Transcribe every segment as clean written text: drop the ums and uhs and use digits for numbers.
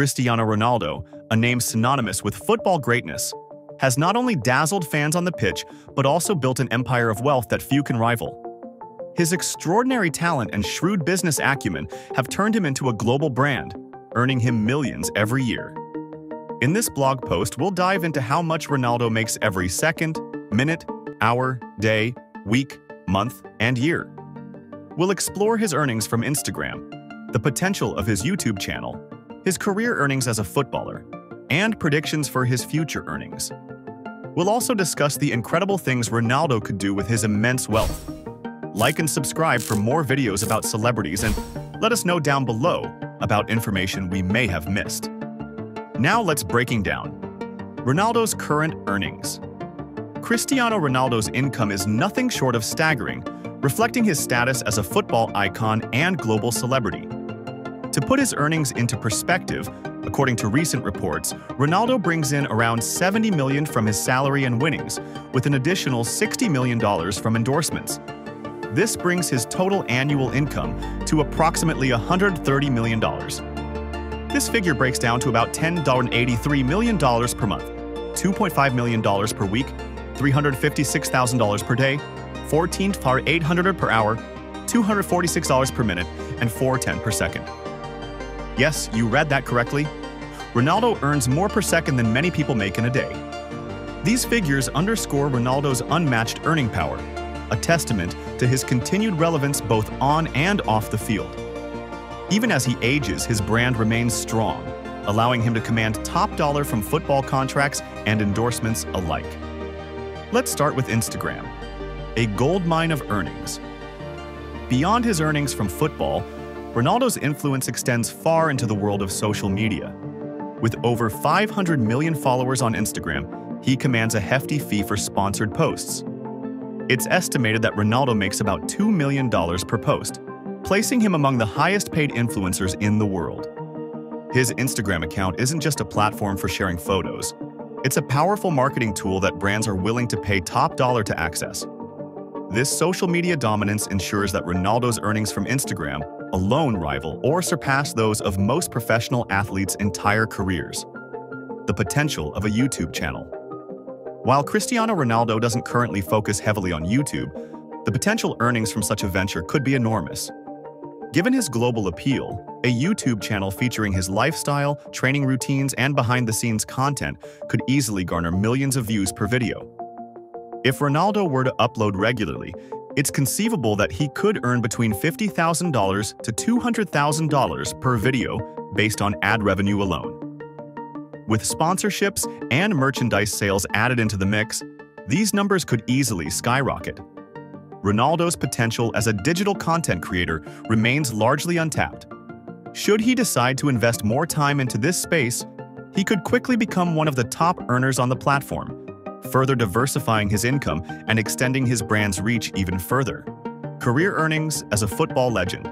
Cristiano Ronaldo, a name synonymous with football greatness, has not only dazzled fans on the pitch, but also built an empire of wealth that few can rival. His extraordinary talent and shrewd business acumen have turned him into a global brand, earning him millions every year. In this blog post, we'll dive into how much Ronaldo makes every second, minute, hour, day, week, month, and year. We'll explore his earnings from Instagram, the potential of his YouTube channel, his career earnings as a footballer, and predictions for his future earnings. We'll also discuss the incredible things Ronaldo could do with his immense wealth. Like and subscribe for more videos about celebrities, and let us know down below about information we may have missed. Now let's breaking down Ronaldo's current earnings. Cristiano Ronaldo's income is nothing short of staggering, reflecting his status as a football icon and global celebrity. To put his earnings into perspective, according to recent reports, Ronaldo brings in around $70 million from his salary and winnings, with an additional $60 million from endorsements. This brings his total annual income to approximately $130 million. This figure breaks down to about $10.83 million per month, $2.5 million per week, $356,000 per day, $14,800 per hour, $246 per minute, and $410 per second. Yes, you read that correctly. Ronaldo earns more per second than many people make in a day. These figures underscore Ronaldo's unmatched earning power, a testament to his continued relevance both on and off the field. Even as he ages, his brand remains strong, allowing him to command top dollar from football contracts and endorsements alike. Let's start with Instagram, a goldmine of earnings. Beyond his earnings from football, Ronaldo's influence extends far into the world of social media. With over 500 million followers on Instagram, he commands a hefty fee for sponsored posts. It's estimated that Ronaldo makes about $2 million per post, placing him among the highest-paid influencers in the world. His Instagram account isn't just a platform for sharing photos. It's a powerful marketing tool that brands are willing to pay top dollar to access. This social media dominance ensures that Ronaldo's earnings from Instagram alone rival or surpass those of most professional athletes' entire careers. The potential of a YouTube channel. While Cristiano Ronaldo doesn't currently focus heavily on YouTube, the potential earnings from such a venture could be enormous. Given his global appeal, a YouTube channel featuring his lifestyle, training routines, and behind-the-scenes content could easily garner millions of views per video. If Ronaldo were to upload regularly, it's conceivable that he could earn between $50,000 to $200,000 per video based on ad revenue alone. With sponsorships and merchandise sales added into the mix, these numbers could easily skyrocket. Ronaldo's potential as a digital content creator remains largely untapped. Should he decide to invest more time into this space, he could quickly become one of the top earners on the platform, further diversifying his income and extending his brand's reach even further. Career earnings as a football legend.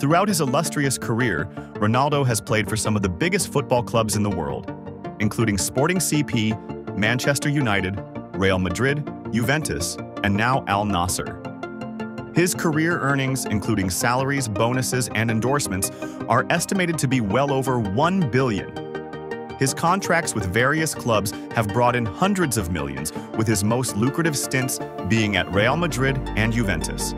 Throughout his illustrious career, Ronaldo has played for some of the biggest football clubs in the world, including Sporting CP, Manchester United, Real Madrid, Juventus, and now Al Nassr. His career earnings, including salaries, bonuses, and endorsements, are estimated to be well over $1 billion. His contracts with various clubs have brought in hundreds of millions, with his most lucrative stints being at Real Madrid and Juventus.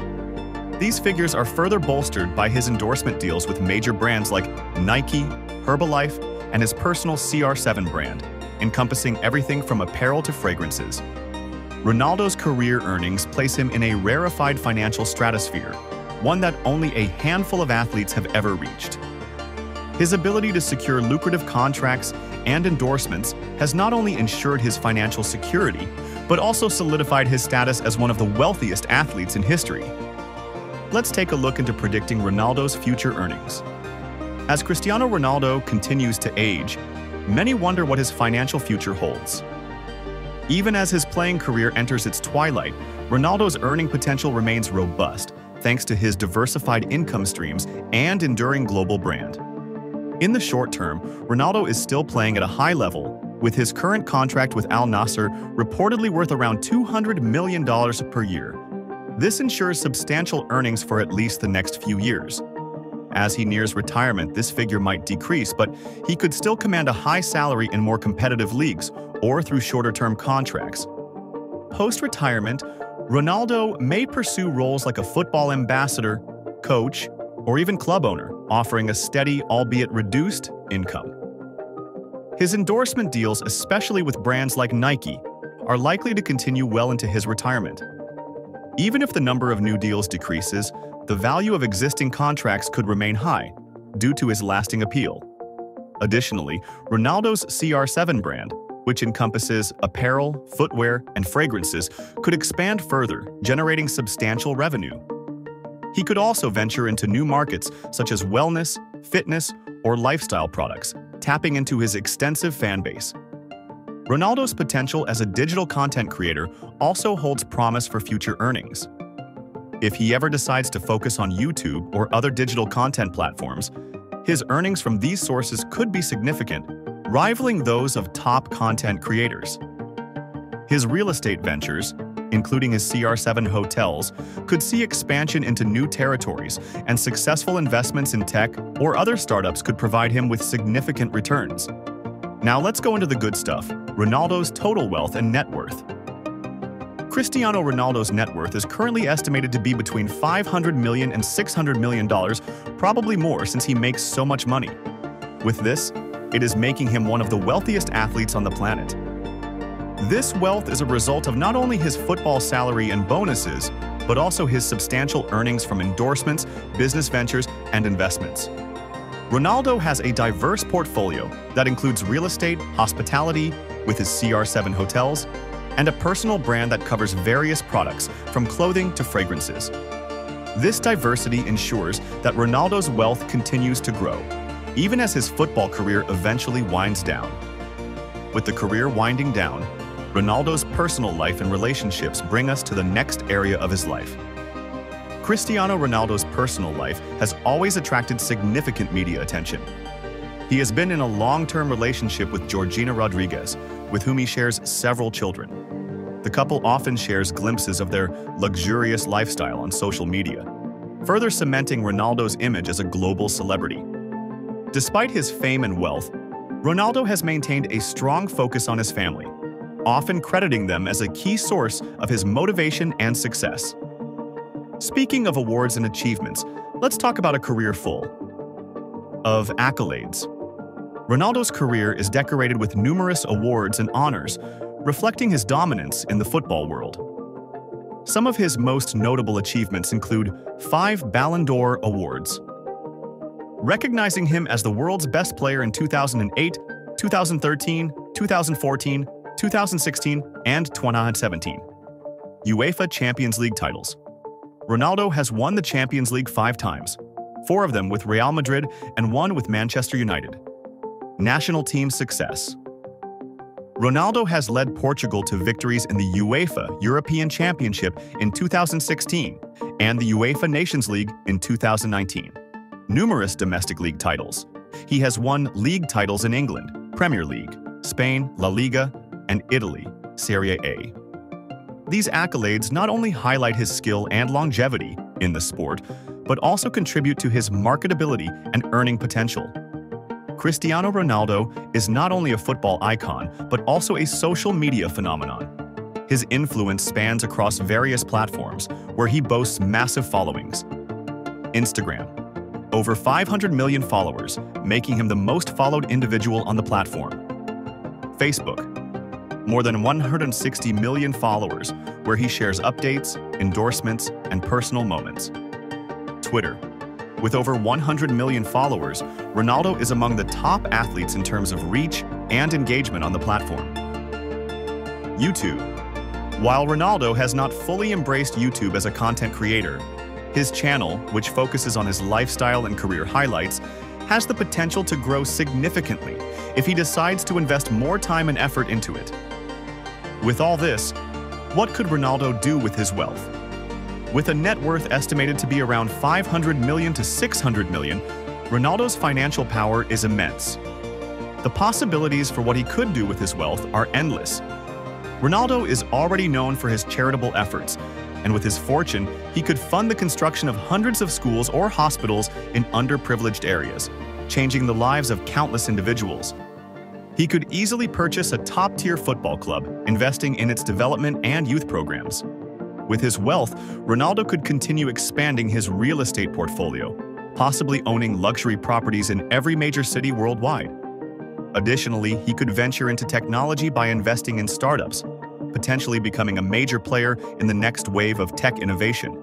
These figures are further bolstered by his endorsement deals with major brands like Nike, Herbalife, and his personal CR7 brand, encompassing everything from apparel to fragrances. Ronaldo's career earnings place him in a rarefied financial stratosphere, one that only a handful of athletes have ever reached. His ability to secure lucrative contracts and endorsements has not only ensured his financial security, but also solidified his status as one of the wealthiest athletes in history. Let's take a look into predicting Ronaldo's future earnings. As Cristiano Ronaldo continues to age, many wonder what his financial future holds. Even as his playing career enters its twilight, Ronaldo's earning potential remains robust thanks to his diversified income streams and enduring global brand. In the short term, Ronaldo is still playing at a high level, with his current contract with Al Nassr reportedly worth around $200 million per year. This ensures substantial earnings for at least the next few years. As he nears retirement, this figure might decrease, but he could still command a high salary in more competitive leagues or through shorter-term contracts. Post-retirement, Ronaldo may pursue roles like a football ambassador, coach, or even club owner, offering a steady, albeit reduced, income. His endorsement deals, especially with brands like Nike, are likely to continue well into his retirement. Even if the number of new deals decreases, the value of existing contracts could remain high due to his lasting appeal. Additionally, Ronaldo's CR7 brand, which encompasses apparel, footwear, and fragrances, could expand further, generating substantial revenue. He could also venture into new markets such as wellness, fitness, or lifestyle products, tapping into his extensive fan base. Ronaldo's potential as a digital content creator also holds promise for future earnings. If he ever decides to focus on YouTube or other digital content platforms, his earnings from these sources could be significant, rivaling those of top content creators. His real estate ventures, including his CR7 hotels, could see expansion into new territories, and successful investments in tech or other startups could provide him with significant returns. Now let's go into the good stuff, Ronaldo's total wealth and net worth. Cristiano Ronaldo's net worth is currently estimated to be between $500 million and $600 million, probably more since he makes so much money. With this, it is making him one of the wealthiest athletes on the planet. This wealth is a result of not only his football salary and bonuses, but also his substantial earnings from endorsements, business ventures, and investments. Ronaldo has a diverse portfolio that includes real estate, hospitality, with his CR7 hotels, and a personal brand that covers various products, from clothing to fragrances. This diversity ensures that Ronaldo's wealth continues to grow, even as his football career eventually winds down. With the career winding down, Ronaldo's personal life and relationships bring us to the next area of his life. Cristiano Ronaldo's personal life has always attracted significant media attention. He has been in a long-term relationship with Georgina Rodriguez, with whom he shares several children. The couple often shares glimpses of their luxurious lifestyle on social media, further cementing Ronaldo's image as a global celebrity. Despite his fame and wealth, Ronaldo has maintained a strong focus on his family, often crediting them as a key source of his motivation and success. Speaking of awards and achievements, let's talk about a career full of accolades. Ronaldo's career is decorated with numerous awards and honors, reflecting his dominance in the football world. Some of his most notable achievements include 5 Ballon d'Or awards. Recognizing him as the world's best player in 2008, 2013, 2014, 2016, and 2017. UEFA Champions League titles. Ronaldo has won the Champions League 5 times, 4 of them with Real Madrid and 1 with Manchester United. National team success. Ronaldo has led Portugal to victories in the UEFA European Championship in 2016 and the UEFA Nations League in 2019. Numerous domestic league titles. He has won league titles in England, Premier League, Spain, La Liga, and Italy, Serie A. These accolades not only highlight his skill and longevity in the sport, but also contribute to his marketability and earning potential. Cristiano Ronaldo is not only a football icon, but also a social media phenomenon. His influence spans across various platforms, where he boasts massive followings. Instagram. Over 500 million followers, making him the most followed individual on the platform. Facebook. More than 160 million followers, where he shares updates, endorsements, and personal moments. Twitter. With over 100 million followers, Ronaldo is among the top athletes in terms of reach and engagement on the platform. YouTube. While Ronaldo has not fully embraced YouTube as a content creator, his channel, which focuses on his lifestyle and career highlights, has the potential to grow significantly if he decides to invest more time and effort into it. With all this, what could Ronaldo do with his wealth? With a net worth estimated to be around $500 million to $600 million, Ronaldo's financial power is immense. The possibilities for what he could do with his wealth are endless. Ronaldo is already known for his charitable efforts, and with his fortune, he could fund the construction of hundreds of schools or hospitals in underprivileged areas, changing the lives of countless individuals. He could easily purchase a top-tier football club, investing in its development and youth programs. With his wealth, Ronaldo could continue expanding his real estate portfolio, possibly owning luxury properties in every major city worldwide. Additionally, he could venture into technology by investing in startups, potentially becoming a major player in the next wave of tech innovation.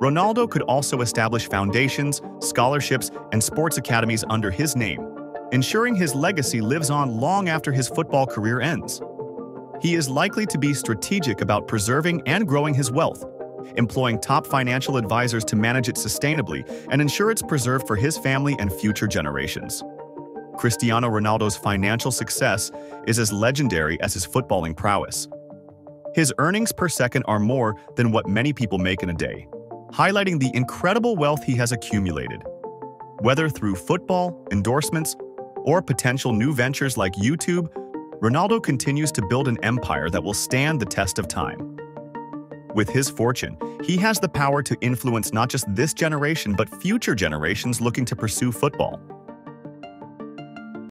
Ronaldo could also establish foundations, scholarships, and sports academies under his name, ensuring his legacy lives on long after his football career ends. He is likely to be strategic about preserving and growing his wealth, employing top financial advisors to manage it sustainably and ensure it's preserved for his family and future generations. Cristiano Ronaldo's financial success is as legendary as his footballing prowess. His earnings per second are more than what many people make in a day, highlighting the incredible wealth he has accumulated. Whether through football, endorsements, or potential new ventures like YouTube, Ronaldo continues to build an empire that will stand the test of time. With his fortune, he has the power to influence not just this generation but future generations looking to pursue football.